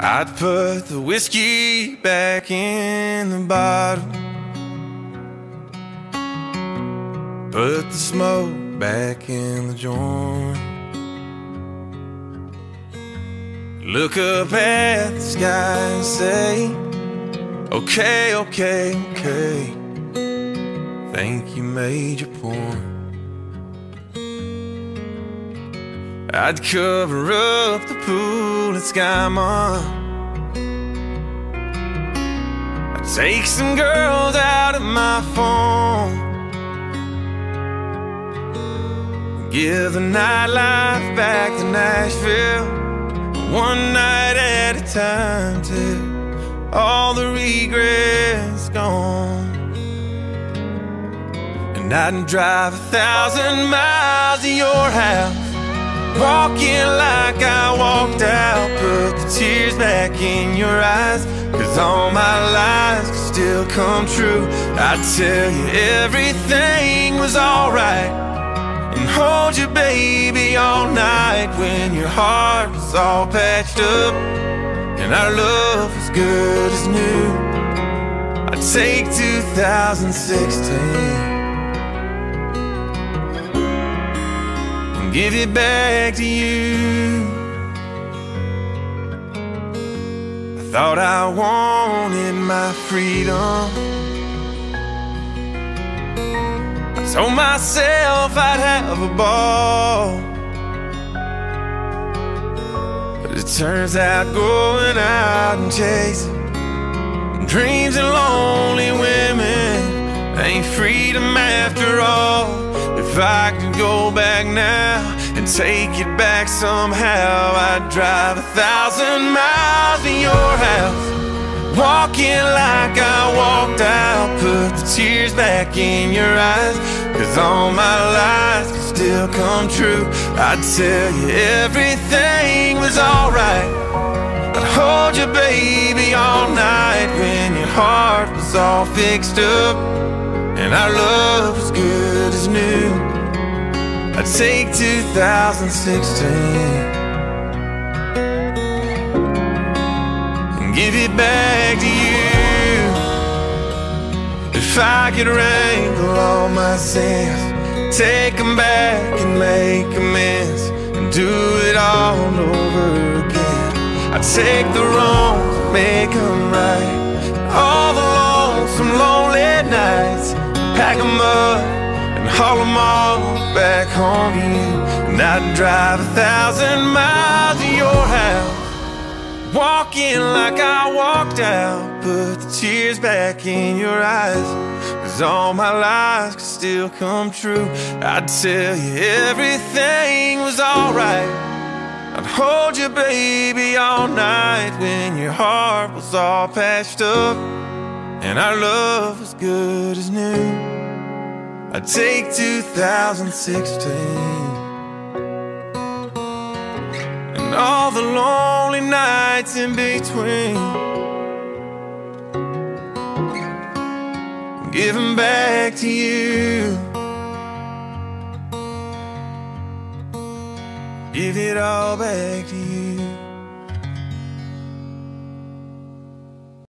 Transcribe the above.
I'd put the whiskey back in the bottle, put the smoke back in the joint, look up at the sky and say, okay, okay, okay, think you made your point. I'd cover up the pool at Skymont, I'd take some girls out of my phone, give the nightlife back to Nashville, one night at a time till all the regrets gone. And I'd drive 1,000 miles to your house, walking like I walked out, put the tears back in your eyes, cause all my lies could still come true. I'd tell you everything was alright, and hold you baby all night, when your heart was all patched up and our love was good as new. I'd take 2016, give it back to you. I thought I wanted my freedom, I told myself I'd have a ball, but it turns out going out and chasing dreams and lonely women ain't freedom after all. If I could go back now and take it back somehow, I'd drive 1,000 miles to your house, walking like I walked out, put the tears back in your eyes, cause all my lies could still come true. I'd tell you everything was alright, I'd hold you baby all night, when your heart was all fixed up and our love was good as new. I'd take 2016 and give it back to you. If I could wrangle all my sins, take them back and make amends, and do it all over again. I'd take the wrongs and make them right, all the lonesome lonely nights, pack them up and haul them all back home to you. And I'd drive 1,000 miles to your house, walking like I walked out, put the tears back in your eyes, cause all my lies could still come true. I'd tell you everything was alright, I'd hold you baby all night, when your heart was all patched up and our love was good as new. I'd take 2016 and all the lonely nights in between, give 'em back to you, give it all back to you.